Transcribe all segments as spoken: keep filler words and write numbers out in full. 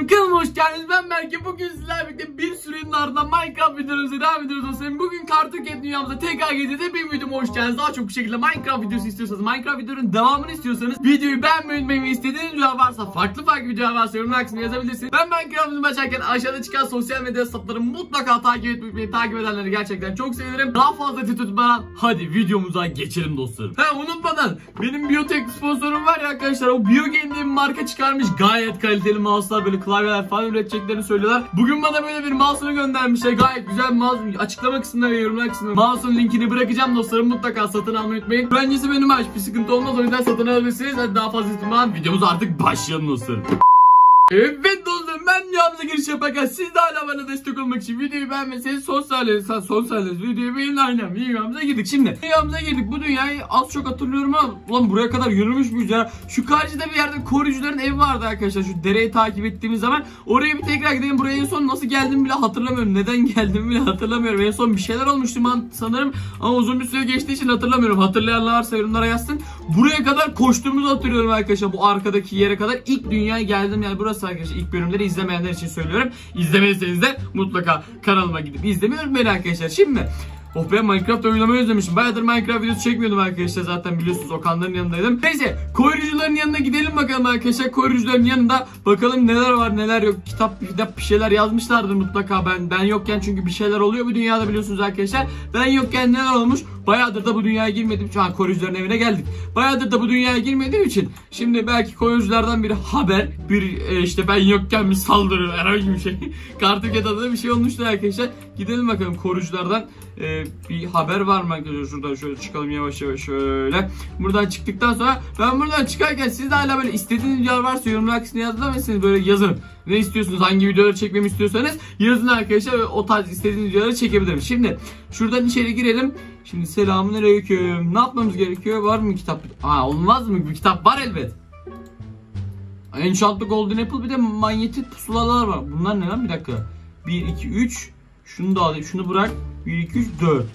Dostlarım kanalıma hoş geldiniz. Ben Berke. Bugün sizlerle birlikte bir sürü yılın ardından Minecraft videolarımıza devam ediyoruz dostlarım. Bugün Cartoon Cat dünyamıza tekrar geldiğinizde bir videoma hoş geldiniz. Daha çok bu şekilde Minecraft videosu istiyorsanız, Minecraft videonun devamını istiyorsanız, videoyu beğenmeyi unutmayın ve istediğiniz videolar varsa, farklı farklı videolar varsa yorumlar kısmına yazabilirsiniz. Ben Minecraft videomu açarken aşağıda çıkan sosyal medya hesaplarımı mutlaka takip etmeyi, takip edenleri gerçekten çok sevinirim. Daha fazla tutmadan hadi videomuza geçelim dostlarım. Ha, unutmadan benim biyotek sponsorum var ya arkadaşlar, o BioGame diye bir marka çıkarmış, gayet kaliteli mouse'lar, böyle klavyeler falan üreteceklerini söylüyorlar. Bugün bana böyle bir mouse'unu göndermişler. Gayet güzel mouse. Açıklama kısmına ve yorumlar kısmına mouse'un linkini bırakacağım dostlarım. Mutlaka satın almayı unutmayın. Öncesi benim aç. Bir sıkıntı olmaz. O yüzden satın alabilirsiniz. Hadi daha fazla tutmadan videomuz artık başlayalım dostlarım. Evet dostlarım, ben Yamza giriş yaparken siz de hala bana destek olmak için videoyu beğenmeseniz son saniye, son saniye videoyu beğenin, aynen Yamza girdik. Şimdi Yamza girdik, bu dünyayı az çok hatırlıyorum ama ulan buraya kadar yürümüş müyüz ya? Şu karşıda bir yerde koruyucuların evi vardı arkadaşlar, şu dereyi takip ettiğimiz zaman. Oraya bir tekrar gidelim. Buraya en son nasıl geldim bile hatırlamıyorum, neden geldim bile hatırlamıyorum. En son bir şeyler olmuştu sanırım ama uzun bir süre geçtiği için hatırlamıyorum. Hatırlayanlar varsa yorumlara yazsın. Buraya kadar koştuğumuzu hatırlıyorum arkadaşlar, bu arkadaki yere kadar. İlk dünyaya geldim yani burası arkadaşlar. İlk bölümleri izlemeyenler için söylüyorum. İzlemediyseniz de mutlaka kanalıma gidip izlemeyi unutmayın arkadaşlar. Şimdi oh ben Minecraft oynamayı özlemişim. Bayağıdır Minecraft videosu çekmiyordum arkadaşlar. Zaten biliyorsunuz Okanların yanındaydım. Neyse koruyucuların yanına gidelim bakalım arkadaşlar. Koruyucuların yanında bakalım neler var neler yok. Kitap bir şeyler yazmışlardır mutlaka ben. Ben yokken çünkü bir şeyler oluyor bu dünyada biliyorsunuz arkadaşlar. Ben yokken neler olmuş. Bayağıdır da bu dünyaya girmedim. Şu an koruyucuların evine geldik. Bayağıdır da bu dünyaya girmediğim için. Şimdi belki koruyuculardan bir haber. Bir e, işte ben yokken bir saldırı. Herhangi bir şey. Kartu Cat adına bir şey olmuştu arkadaşlar. Gidelim bakalım koruyuculardan. E, bir haber var mı arkadaşlar? Şuradan şöyle çıkalım yavaş yavaş şöyle. Buradan çıktıktan sonra ben buradan çıkarken siz de hala böyle istediğiniz videolar varsa yorumlar kısmına yazın, böyle yazın. Ne istiyorsunuz? Hangi videoları çekmemi istiyorsanız yazın arkadaşlar. O tarz istediğiniz videoları çekebilirim. Şimdi şuradan içeri girelim. Şimdi selamünaleyküm. Ne yapmamız gerekiyor? Var mı kitap? Aa olmaz mı? Bir kitap var elbet. Enchant'lı Golden Apple, bir de manyetik pusulalar var. Bunlar ne lan? Bir dakika. bir iki üç. Şunu da alayım. Şunu bırak. bir iki üç dört.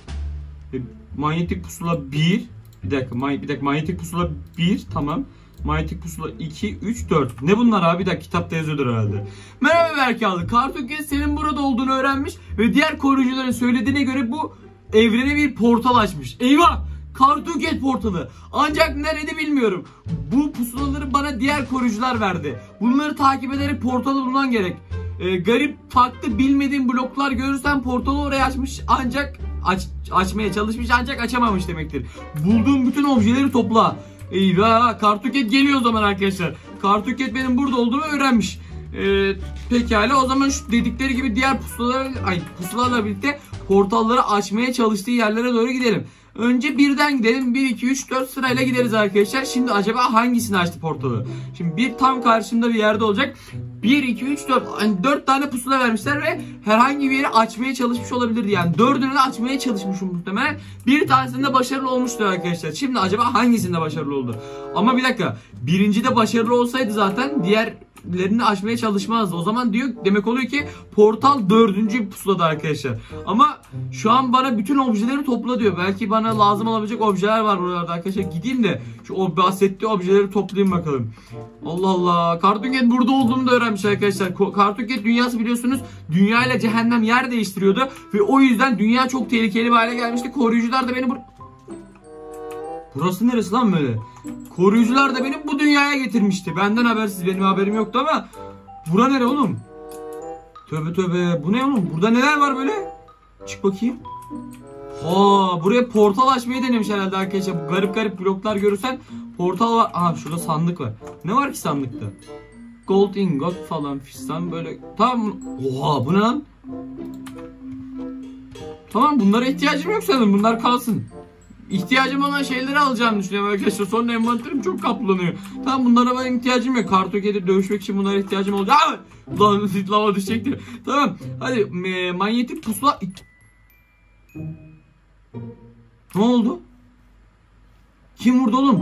E, manyetik pusula bir. Bir dakika. Man bir dakika. Manyetik pusula bir. Tamam. Manyetik pusula iki üç dört. Ne bunlar abi? Bir dakika, kitapta yazıyordur herhalde. Merhaba Berke abi. Cartoon Cat senin burada olduğunu öğrenmiş ve diğer koruyucuların söylediğine göre bu evrene bir portal açmış. Eyvah! Cartoon Cat portalı. Ancak nerede bilmiyorum. Bu pusulaları bana diğer koruyucular verdi. Bunları takip ederek portalı bulman gerek. Ee, garip, farklı, bilmediğim bloklar görürsen portalı oraya açmış ancak aç, açmaya çalışmış ancak açamamış demektir. Bulduğum bütün objeleri topla. Eyvah! Cartoon Cat geliyor o zaman arkadaşlar. Cartoon Cat benim burada olduğumu öğrenmiş. Ee, pekala o zaman şu dedikleri gibi diğer pusulalar, ay, pusulalarla birlikte portalları açmaya çalıştığı yerlere doğru gidelim. Önce birden gidelim. bir iki üç dört sırayla gideriz arkadaşlar. Şimdi acaba hangisini açtı portalı? Şimdi bir tam karşımda bir yerde olacak. bir iki üç dört. Yani dört tane pusula vermişler ve herhangi bir yeri açmaya çalışmış olabilirdi. Yani dördünü de açmaya çalışmışım muhtemelen. Bir tanesinde başarılı olmuştu arkadaşlar. Şimdi acaba hangisinde başarılı oldu? Ama bir dakika. Birinci de başarılı olsaydı zaten diğer lerini açmaya çalışmazdı. O zaman diyor demek oluyor ki portal dördüncü pusulada arkadaşlar. Ama şu an bana bütün objeleri topla diyor. Belki bana lazım olabilecek objeler var buralarda arkadaşlar. Gideyim de şu o bahsettiği objeleri toplayayım bakalım. Allah Allah. Cartoon Cat burada olduğunu da öğrenmiş arkadaşlar. Cartoon Cat dünyası biliyorsunuz dünyayla cehennem yer değiştiriyordu ve o yüzden dünya çok tehlikeli bir hale gelmişti. Koruyucular da beni bur Burası neresi lan böyle? Koruyucular da beni bu dünyaya getirmişti. Benden habersiz, benim haberim yoktu ama bura nere oğlum? Tövbe tövbe. Bu ne oğlum? Burada neler var böyle? Çık bakayım. Aa, buraya portal açmayı denemiş herhalde arkadaşlar. Bu garip garip bloklar görürsen portal var. Aha şurada sandık var. Ne var ki sandıkta? Gold ingot falan fistan böyle. Tamam. Oha bu ne lan? Tamam bunlara ihtiyacım yok sanırım. Bunlar kalsın. İhtiyacım olan şeyleri alacağımı düşünüyorum arkadaşlar. Sonra envanterim çok kaplanıyor. Tamam bunlara ben ihtiyacım yok. Kartu Cat'e dövüşmek için bunlara ihtiyacım olacak. Ulan lava düşecekti. Tamam hadi e, manyetik pusula. Ne oldu? Kim vurdu oğlum?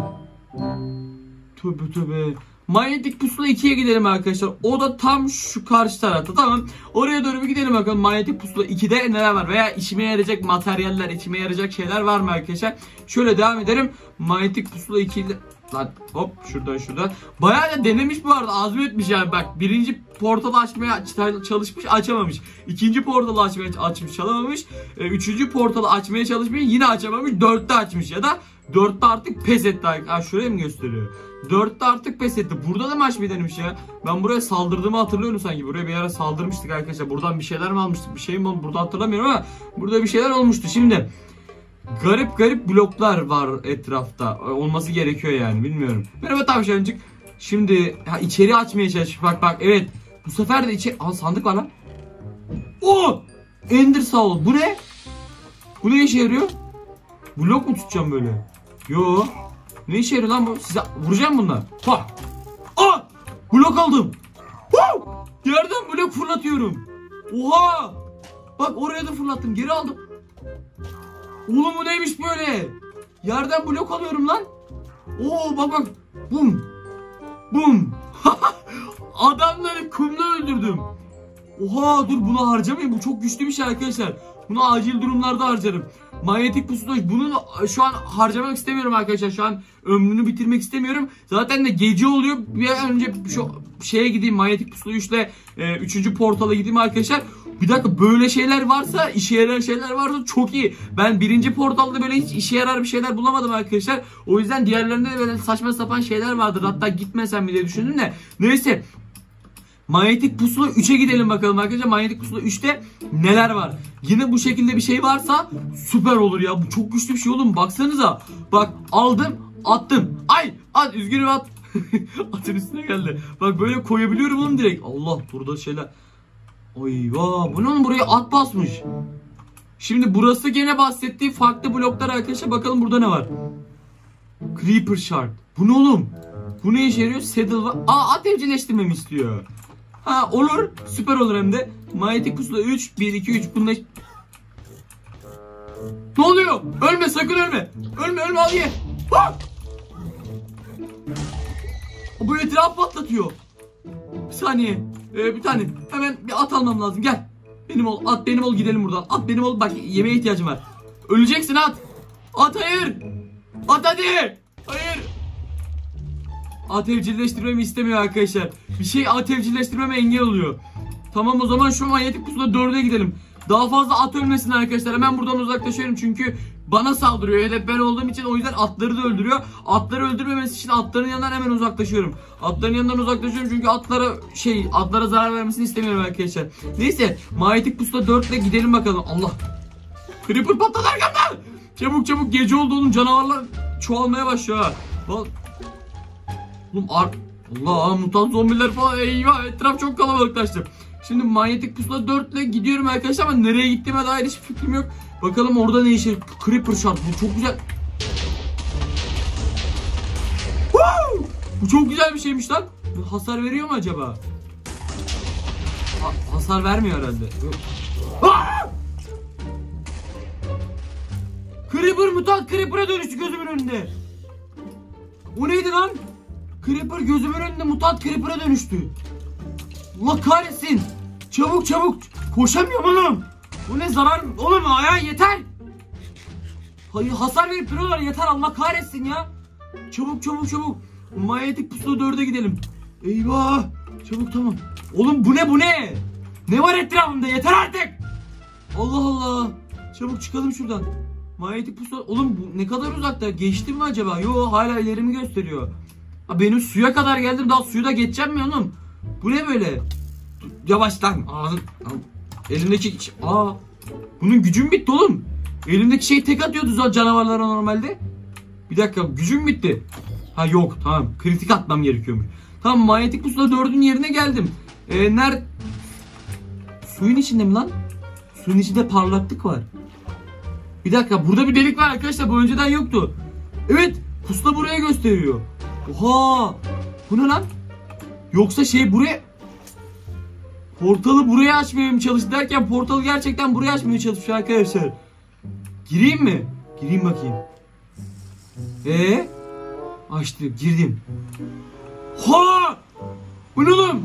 Tövbe tövbe. Manyetik pusula ikiye gidelim arkadaşlar. O da tam şu karşı tarafta. Tamam. Oraya doğru bir gidelim bakalım. Manyetik pusula ikide neler var? Veya işime yarayacak materyaller, işime yarayacak şeyler var mı arkadaşlar? Şöyle devam edelim. Manyetik pusula ikide... Lan hop şuradan şuradan. Bayağı da denemiş bu arada, azmetmiş yani. Bak birinci portalı açmaya çalışmış, açamamış. İkinci portalı açmaya açmış, çalamamış. Üçüncü portalı açmaya çalışmış, yine açamamış. Dörtte açmış ya da dörtte artık pes etti. Ha şuraya mı gösteriyor? Dörtte artık pes etti. Burada da maç mı denemiş ya? Ben buraya saldırdığımı hatırlıyorum sanki. Buraya bir ara saldırmıştık arkadaşlar. Buradan bir şeyler mi almıştık? Bir şey mi oldu? Burada hatırlamıyorum ama burada bir şeyler olmuştu. Şimdi garip garip bloklar var etrafta. Olması gerekiyor yani, bilmiyorum. Merhaba tavşancık. Şimdi ha, içeri açmaya çalış. Bak bak evet. Bu sefer de içeri... Aa sandık var lan. Oo! Ender Soul. Bu ne? Bu ne işe yarıyor? Blok mu tutacağım böyle? Yo. Ne işe yarıyor lan bu? Size vuracağım bunlar. Ha! Aa! Blok aldım. Woo! Yerden blok fırlatıyorum. Oha! Bak oraya da fırlattım. Geri aldım. Oğlum bu neymiş böyle? Yerden blok alıyorum lan. Oo bak bak. Bum. Bum. Adamları kumla öldürdüm. Oha dur bunu harcamayayım. Bu çok güçlü bir şey arkadaşlar. Bunu acil durumlarda harcarım. Manyetik pusula. Bunu şu an harcamak istemiyorum arkadaşlar. Şu an ömrünü bitirmek istemiyorum. Zaten de gece oluyor. Bir an önce şu şeye gideyim. Manyetik pusula üçle üçüncü portala gideyim arkadaşlar. Bir dakika, böyle şeyler varsa, işe yarar şeyler varsa çok iyi. Ben birinci portalda böyle hiç işe yarar bir şeyler bulamadım arkadaşlar. O yüzden diğerlerinde de böyle saçma sapan şeyler vardır. Hatta gitmesem bile düşündüm de. Neyse. Manyetik pusula üçe gidelim bakalım arkadaşlar. Manyetik pusula üçte neler var? Yine bu şekilde bir şey varsa süper olur ya. Bu çok güçlü bir şey oğlum. Baksanıza. Bak aldım, attım. Ay, at üzgünüm at. Atın üstüne geldi. Bak böyle koyabiliyorum oğlum direkt. Allah burada şeyler. Ayva bunun buraya at basmış. Şimdi burası gene bahsettiği farklı bloklar arkadaşlar. Bakalım burada ne var? Creeper shard. Bu ne oğlum? Bu ne işe yarıyor? Saddle var. Aa at evcilleştirmemi istiyor. Ha olur. Süper olur hem de. Manyetik pusula üç. bir iki üç. Bunda... Ne oluyor? Ölme sakın ölme. Ölme ölme al ye. Ha! Bu etraf patlatıyor. Bir saniye. Ee, bir tane hemen bir at almam lazım, gel benim ol, at benim ol, gidelim buradan, at benim ol, bak yemeğe ihtiyacım var, öleceksin at, at hayır, at hadi, hayır, at evcilleştirmemi istemiyor arkadaşlar, bir şey at evcilleştirmeme engel oluyor. Tamam o zaman şu manyetik pusula dörde gidelim, daha fazla at ölmesin arkadaşlar, hemen buradan uzaklaşıyorum çünkü bana saldırıyor. Hedef ben olduğum için o yüzden atları da öldürüyor. Atları öldürmemesi için atların yanından hemen uzaklaşıyorum. Atların yanından uzaklaşıyorum çünkü atlara şey atlara zarar vermesini istemiyorum arkadaşlar. Neyse manyetik pusula dörtle gidelim bakalım. Allah. Creeper patladı arkamdan. Çabuk çabuk gece oldu oğlum, canavarlar çoğalmaya başlıyor ha. Oğlum ar... Allah mutant zombiler falan, eyvah etraf çok kalabalıklaştı. Şimdi manyetik pusula dörtle gidiyorum arkadaşlar ama nereye gittiğime dair hiç fikrim yok. Bakalım orada ne işe? Creeper shard. Bu çok güzel. Woo! Bu çok güzel bir şeymiş lan. Hasar veriyor mu acaba? Ha, hasar vermiyor herhalde. Aa! Creeper mutant Creeper'a dönüştü gözümün önünde. O neydi lan? Creeper gözümün önünde mutant Creeper'a dönüştü. Allah kahretsin. Çabuk çabuk. Koşamıyorum oğlum. Bu ne zarar oğlum ya, yeter. Hayır hasar verip duruyorlar, yeter Allah kahretsin ya. Çabuk çabuk çabuk. Manyetik pusula dörde gidelim. Eyvah. Çabuk tamam. Oğlum bu ne bu ne? Ne var etrafımda, yeter artık. Allah Allah. Çabuk çıkalım şuradan. Manyetik pusula. Oğlum bu ne kadar uzakta? Geçtim mi acaba? Yo hala ilerimi gösteriyor. Ha, benim suya kadar geldim, daha suyu da geçeceğim mi oğlum? Bu ne böyle? Yavaş lan. Ağzın. Elimdeki... Aa, bunun gücüm bitti oğlum. Elimdeki şey tek atıyordu canavarlara normalde. Bir dakika gücüm bitti. Ha yok tamam, kritik atmam gerekiyormuş. Tamam manyetik pusula dördün yerine geldim. Ee, nerede? Suyun içinde mi lan? Suyun içinde parlaklık var. Bir dakika burada bir delik var arkadaşlar, bu önceden yoktu. Evet pusula buraya gösteriyor. Oha bu ne lan? Yoksa şey buraya... Portalı buraya açmaya mı çalıştı derken portalı gerçekten buraya açmaya çalışmış arkadaşlar. Gireyim mi? Gireyim bakayım. Eee? Açtı, girdim. Ha! Bu ne oğlum?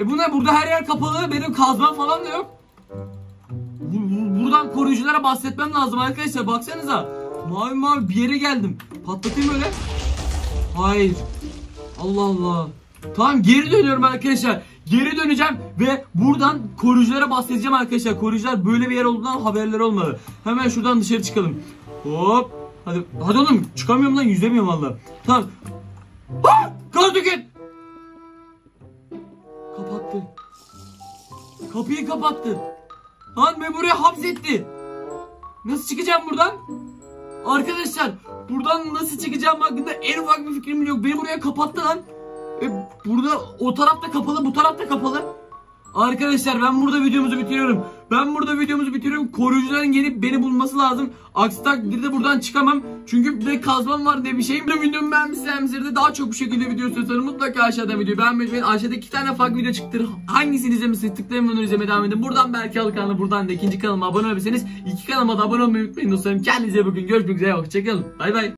E bu ne? Burada her yer kapalı. Benim kazmam falan da yok. Buradan koruyuculara bahsetmem lazım arkadaşlar. Baksanıza. Mavi mavi bir yere geldim. Patlatayım böyle. Hayır. Allah Allah. Tamam, geri dönüyorum arkadaşlar. Geri döneceğim ve buradan koruyuculara bahsedeceğim arkadaşlar. Koruyucular böyle bir yer olduğundan haberleri olmalı. Hemen şuradan dışarı çıkalım. Hop. Hadi hadi oğlum, çıkamıyorum lan, yüzemiyorum vallahi. Tamam. Ha! Kartu Cat. Kapattı. Kapıyı kapattı. Lan beni buraya hapsetti. Nasıl çıkacağım buradan? Arkadaşlar buradan nasıl çıkacağım hakkında en ufak bir fikrim yok. Beni buraya kapattı lan. E, burada o tarafta kapalı, bu tarafta kapalı. Arkadaşlar ben burada videomuzu bitiriyorum. Ben burada videomuzu bitiriyorum. Koruyucuların gelip beni bulması lazım. Aksi takdirde buradan çıkamam. Çünkü bir de kazmam var diye bir şeyim. Videomu beğenmişsinizdir. Daha çok bu şekilde video istiyorsanız mutlaka aşağıda videoyu beğenmeyi. Aşağıda iki tane farklı video çıktı. Hangisini izlemişsiniz? Tıklayın bunları, izlemeye devam edin. Buradan belki al kanalı, buradan da ikinci kanalıma abone olabilirsiniz. İki kanalıma da abone olmayı unutmayın dostlarım. Kendinize bugün görüşmek üzere. Hoşçakalın. Bay bay.